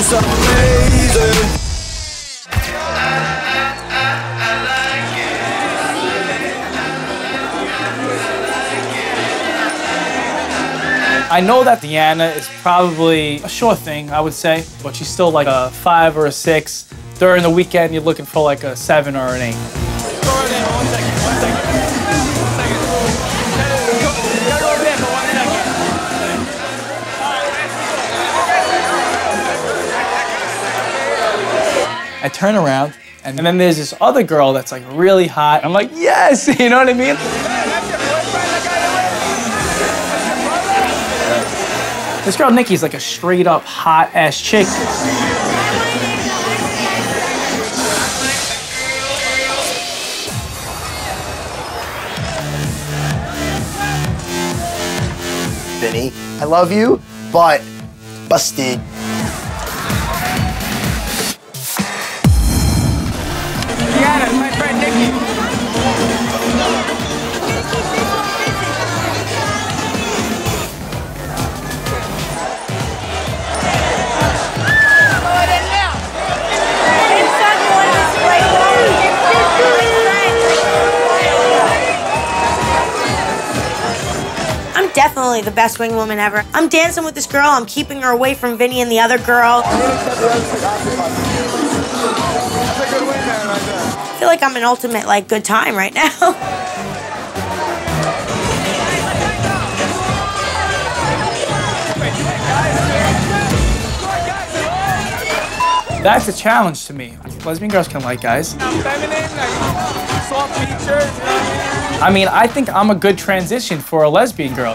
is amazing. I know that Deanna is probably a sure thing, I would say, but she's still like a 5 or a 6. During the weekend, you're looking for like a 7 or an 8. I turn around, and then there's this other girl that's like really hot. I'm like, yes, you know what I mean? This girl, Nikki's like a straight up hot ass chick. Vinny, I love you, but busted. Deanna, my friend Nikki. Definitely the best wing woman ever. I'm dancing with this girl. I'm keeping her away from Vinny and the other girl. I feel like I'm an ultimate, like, good time right now. That's a challenge to me. Lesbian girls can like guys. I'm feminine, like, soft features. I mean, I think I'm a good transition for a lesbian girl.